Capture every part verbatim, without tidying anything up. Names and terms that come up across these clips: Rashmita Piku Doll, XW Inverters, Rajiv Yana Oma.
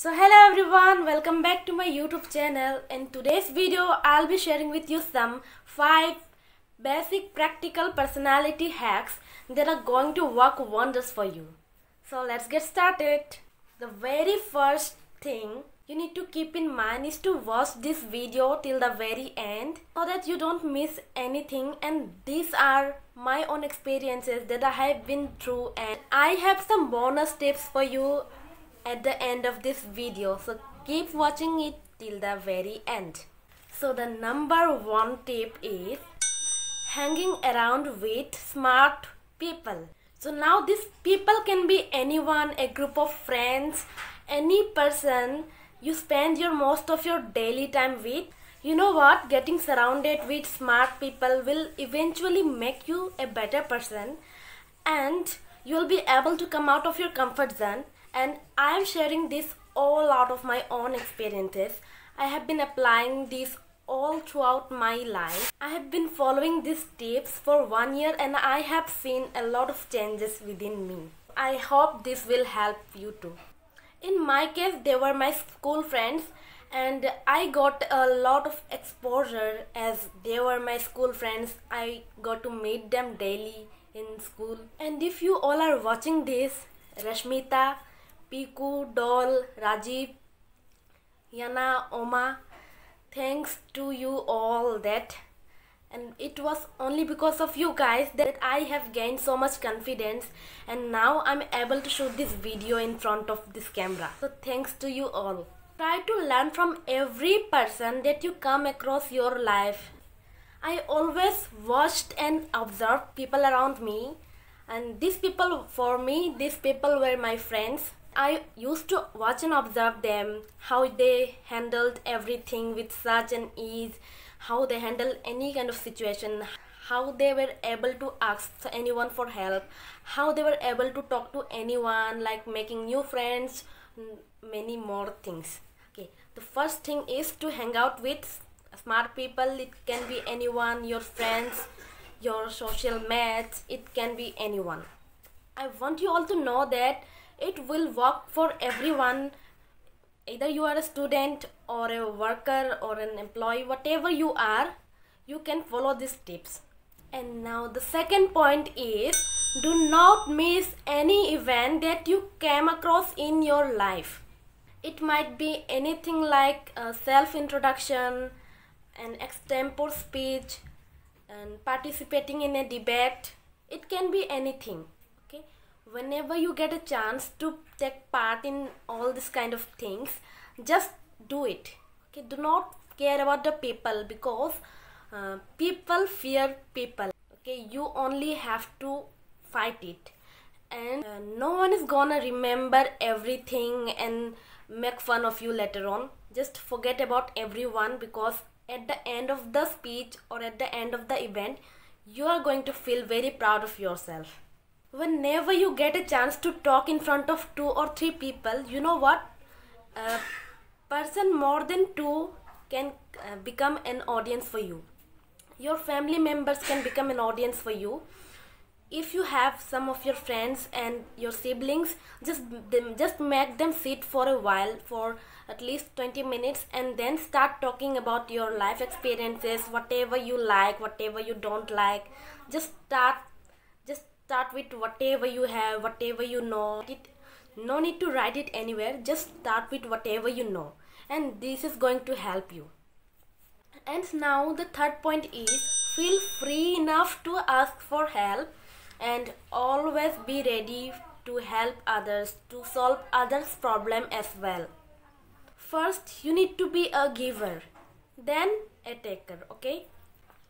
So hello everyone, welcome back to my YouTube channel. In today's video, I'll be sharing with you some five basic practical personality hacks that are going to work wonders for you. So let's get started. The very first thing you need to keep in mind is to watch this video till the very end so that you don't miss anything, and these are my own experiences that I have been through, and I have some bonus tips for you at the end of this video, so keep watching it till the very end. So the number one tip is hanging around with smart people. So now these people can be anyone, a group of friends, any person you spend your most of your daily time with. You know what? Getting surrounded with smart people will eventually make you a better person, and you'll be able to come out of your comfort zone. And I am sharing this all out of my own experiences. I have been applying this all throughout my life. I have been following these tips for one year and I have seen a lot of changes within me. I hope this will help you too. In my case, they were my school friends, and I got a lot of exposure as they were my school friends. I got to meet them daily in school. And if you all are watching this, Rashmita, Piku, Doll, Rajiv, Yana, Oma, thanks to you all that. And it was only because of you guys that I have gained so much confidence, and now I'm able to shoot this video in front of this camera. So thanks to you all. Try to learn from every person that you come across your life. I always watched and observed people around me, and these people for me, these people were my friends. I used to watch and observe them, how they handled everything with such an ease, how they handle any kind of situation, how they were able to ask anyone for help, how they were able to talk to anyone, like making new friends, many more things. Okay, the first thing is to hang out with smart people. It can be anyone, your friends, your social mates, it can be anyone. I want you all to know that it will work for everyone. Either you are a student or a worker or an employee, whatever you are, you can follow these tips. And now the second point is, do not miss any event that you came across in your life. It might be anything like a self-introduction, an extempore speech, and participating in a debate. It can be anything. Okay, whenever you get a chance to take part in all this kind of things, just do it. Okay, do not care about the people, because uh, people fear people. Okay, you only have to fight it, and uh, no one is gonna remember everything and make fun of you later on. Just forget about everyone, because at the end of the speech or at the end of the event, you are going to feel very proud of yourself. Whenever you get a chance to talk in front of two or three people, you know what? A person more than two can uh, become an audience for you. Your family members can become an audience for you. If you have some of your friends and your siblings, just them, just make them sit for a while, for at least twenty minutes, and then start talking about your life experiences, whatever you like, whatever you don't like. Just start, just start with whatever you have, whatever you know. It, no need to write it anywhere. Just start with whatever you know, and this is going to help you. And now the third point is, feel free enough to ask for help. And always be ready to help others, to solve others' problem as well. First, you need to be a giver, then a taker, okay?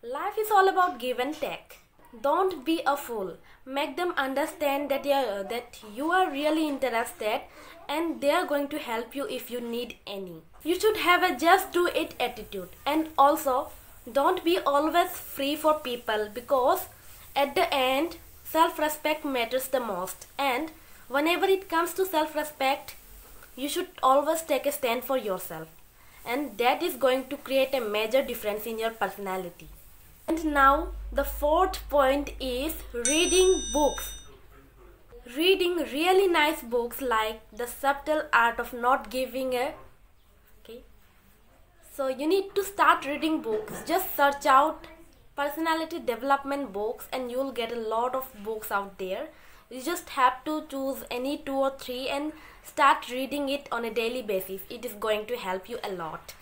Life is all about give and take. Don't be a fool. Make them understand that, uh, that you are really interested, and they are going to help you if you need any. You should have a just do it attitude. And also, don't be always free for people, because at the end, self-respect matters the most, and whenever it comes to self-respect, you should always take a stand for yourself, and that is going to create a major difference in your personality. And now the fourth point is reading books. reading really nice books like The Subtle Art of Not Giving a. Okay, so you need to start reading books. Just search out personality development books and you'll get a lot of books out there. You just have to choose any two or three and start reading it on a daily basis. It is going to help you a lot.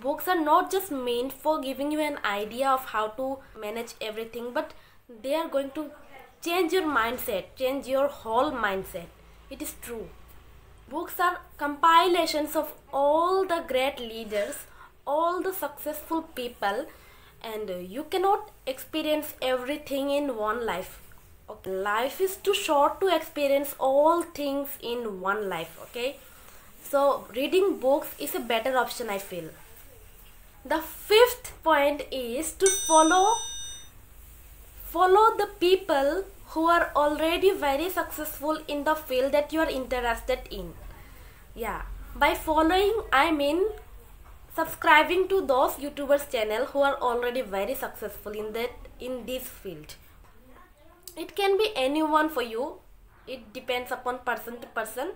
Books are not just meant for giving you an idea of how to manage everything, but they are going to change your mindset, change your whole mindset. It is true. Books are compilations of all the great leaders, all the successful people, and you cannot experience everything in one life. Okay. Life is too short to experience all things in one life, okay? So reading books is a better option, I feel. The fifth point is to follow follow the people who are already very successful in the field that you are interested in. Yeah, by following I mean subscribing to those YouTubers channel who are already very successful in that in this field. It can be anyone for you. It depends upon person to person.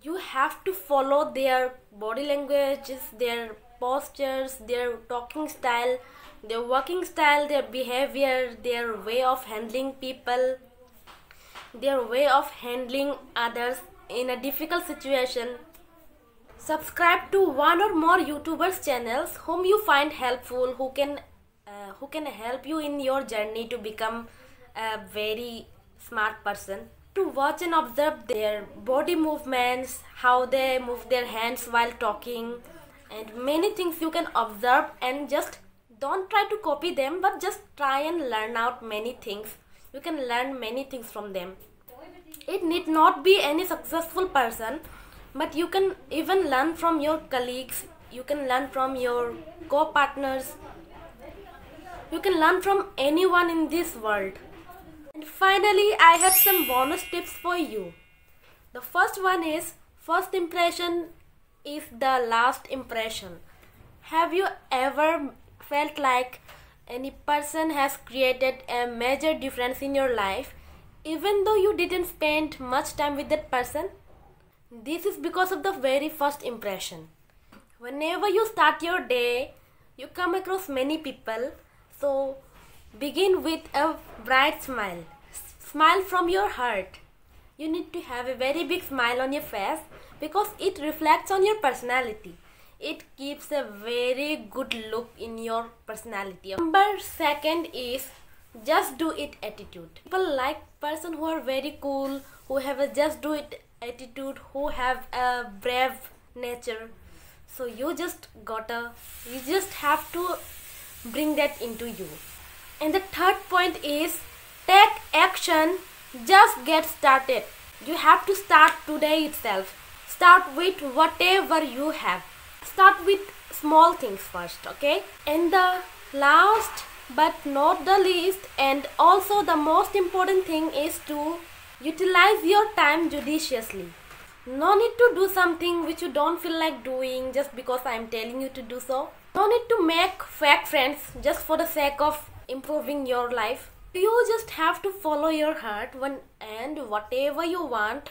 You have to follow their body languages, their postures, their talking style, their working style, their behavior, their way of handling people, their way of handling others in a difficult situation. Subscribe to one or more YouTubers channels whom you find helpful, who can uh, who can help you in your journey to become a very smart person. To watch and observe their body movements, how they move their hands while talking, and many things you can observe, and just don't try to copy them, but just try and learn out many things. You can learn many things from them. It need not be any successful person, but you can even learn from your colleagues, you can learn from your co-partners, you can learn from anyone in this world. And finally, I have some bonus tips for you. The first one is, first impression is the last impression. Have you ever felt like any person has created a major difference in your life, even though you didn't spend much time with that person? This is because of the very first impression. Whenever you start your day, you come across many people, so begin with a bright smile. Smile from your heart. You need to have a very big smile on your face because it reflects on your personality. It keeps a very good look in your personality. Number second is just do it attitude. People like person who are very cool, who have a just do it attitude, who have a brave nature. So you just gotta, you just have to bring that into you. And the third point is take action, just get started. You have to start today itself. Start with whatever you have. Start with small things first, okay? And the last but not the least, and also the most important thing, is to utilize your time judiciously. No need to do something which you don't feel like doing just because I'm telling you to do so. No need to make fake friends just for the sake of improving your life. You just have to follow your heart when, and whatever you want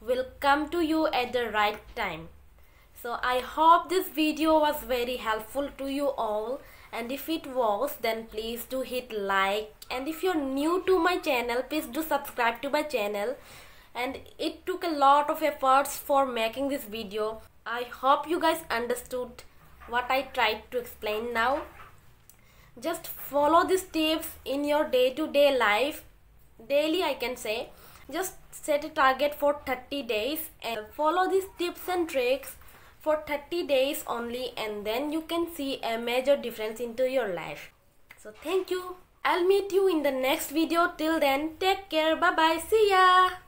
will come to you at the right time. So I hope this video was very helpful to you all, and if it was, then please do hit like, and if you're new to my channel, please do subscribe to my channel. And it took a lot of efforts for making this video. I hope you guys understood what I tried to explain now. Just follow these tips in your day-to-day life, daily I can say. Just set a target for thirty days and follow these tips and tricks for thirty days only, and then you can see a major difference into your life. So thank you. I'll meet you in the next video. Till then, take care. Bye bye. See ya.